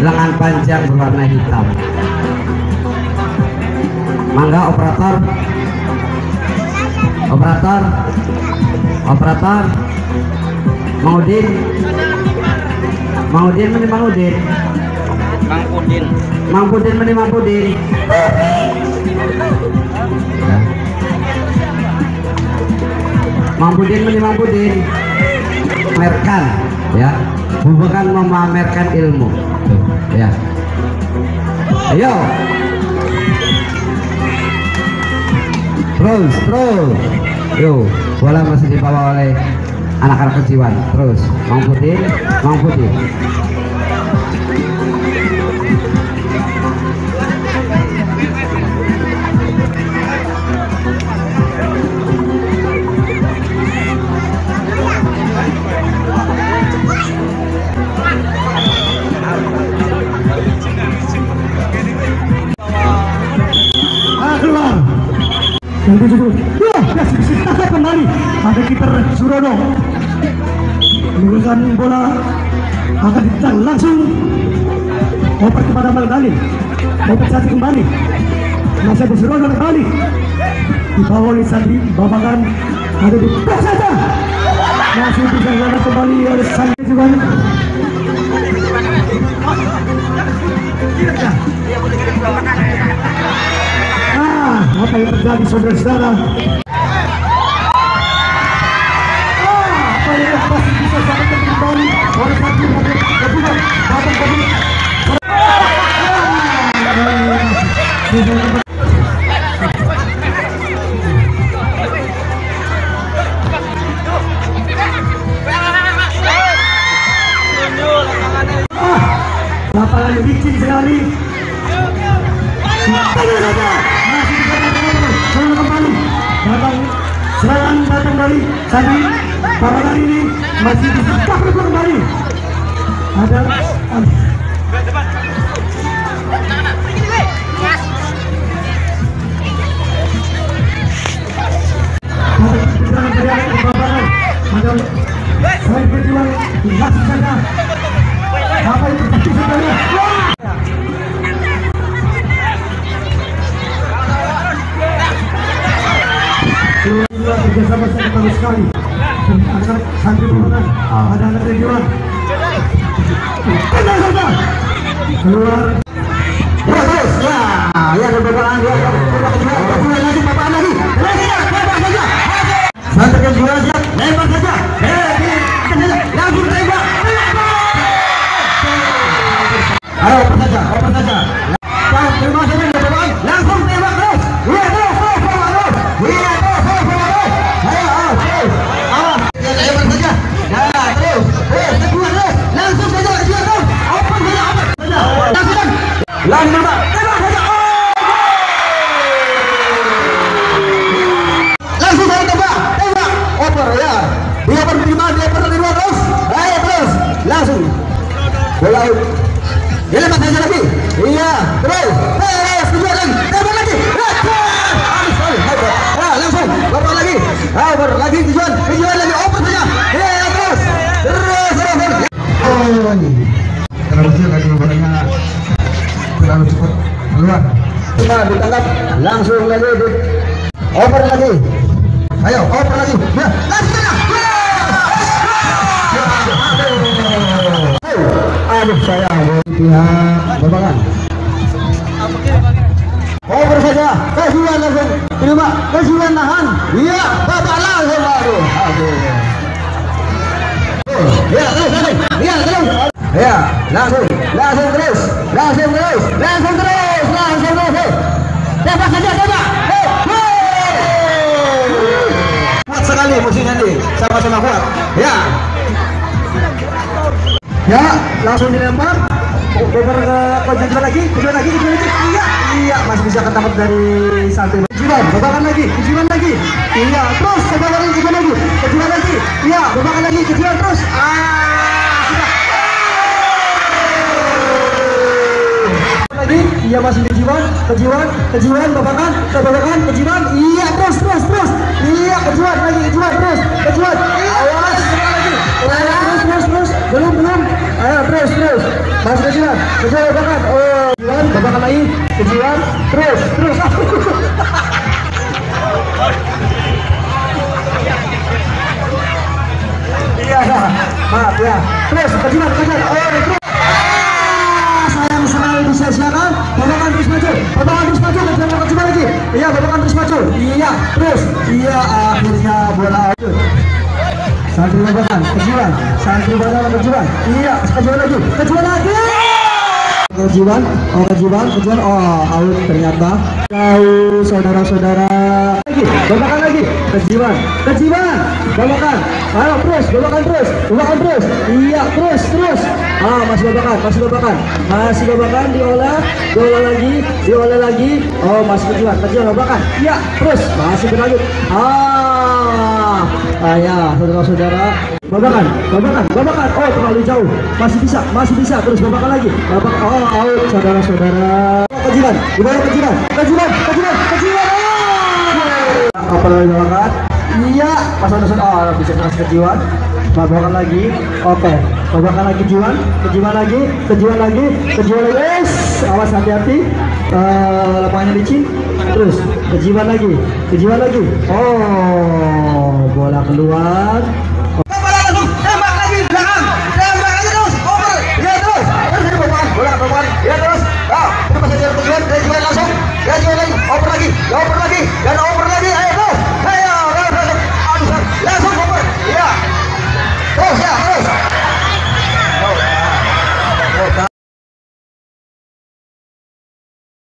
lengan panjang berwarna hitam. Mangga operator. Operator. Operator. Maudin. Maudin meni Maudin. Mang Pudin. Mang Pudin meni Mang Pudin. Mang Pudin meni Mang Pudin. Merkan ya. Bukan memamerkan ilmu. Ya. Ayo. Terus, terus. Yo, bola masih dibawa oleh anak-anak Kejiwan. Terus, Mang Pudin, Mang Pudin. Kembali ada kiper Surono menurunkan bola akan ditang langsung oper kepada Malgali, oper satu kembali masih ada Surono kembali dibawa oleh Sandi Babakan ada di pos saja masih bisa dilakukan kembali oleh Sandi juga. Apa yang terjadi saudara-saudara? Apa yang pasti bisa sampai kembali oleh satu kedua babak kedua. Lapangan yang bikin sekali. Serangan datang dari Sandi Babakan ini masih bisa kembali ada kerjasama sangat bagus sekali. Anak santri bermain, ada anak Kejiwan. Tenang saja. Keluar. Terus, wah, ya berbalan dia. Keluar lagi, bapak lagi. Terus, bapak saja. Santri Kejiwan siap, lempar saja. Langsung tembak. Ayo, oper saja, oper saja. Terima kasih. Langsung saya tembak, oper ya. Dia berlima, dia berlima terus, ayo terus, langsung. Bola, dia lepas saja lagi, iya terus, kedua lagi, tembak lagi, langsung, oper lagi, oper lagi tujuan, tujuan lagi, oper saja, iya terus, terus, terus. Terusnya lagi berlima. Lalu cepat keluar, cuma ditangkap langsung lagi, oper lagi, ayo oper lagi, ya langsung tengah, aduh sayang, pihak Babakan, oper saja, Kejiwan langsung, terima, Kejiwan nahan, iya babak langsung, aduh, ya terus, ya terus, ya langsung. Langsung terus, langsung terus, langsung terus, langsung terus. Tembak saja, tembak. Kuat sekali musuhnya nih, sama-sama kuat. Ya, ya, langsung dilempar. Oper ke tujuan lagi, tujuan lagi, tujuan lagi. Iya, iya, masih bisa ketangkap dari satu. Kejiwan, Babakan lagi, Kejiwan lagi. Iya, terus Babakan lagi, Kejiwan lagi, Kejiwan lagi. Iya, Babakan lagi, Kejiwan terus. Iya masih Kejiwan, Kejiwan, Kejiwan, Babakan, Babakan, Kejiwan, iya terus, terus, terus, iya Kejiwan lagi, Kejiwan terus, Kejiwan, awas, lagi, terus, terus, terus, belum, belum, ayo terus, terus. Mas Kejiwan, Kejiwan Babakan, oh Kejiwan, Babakan lagi, Kejiwan, terus. Iya, maaf ya, terus Kejiwan, oh sayang sekali disia-siakan. Babakan terus maju, Babakan coba lagi, iya Babakan terus maju, iya terus, iya akhirnya bola aja. Santri Babakan, Kejiwan, santri Babakan, Kejiwan, iya, Kejiwan lagi. Kejiwan, oh out ternyata. Jauh saudara-saudara. Babakan lagi, Kejiwan, Babakan, ayo terus, iya terus. Ah masih Babakan diolah lagi, oh masih Kejiwan, Babakan, iya terus, masih berlanjut. Ya saudara-saudara, Babakan, oh terlalu jauh, masih bisa, terus Babakan lagi, Babakan, oh out saudara-saudara. Kejiwan, apa lagi Babakan? Iya, pas bisa keras Kejiwan, Babakan lagi, oke, Babakan lagi Kejiwan lagi, yes, awas hati-hati, lapangannya licin, terus Kejiwan lagi, oh. Bola keluar.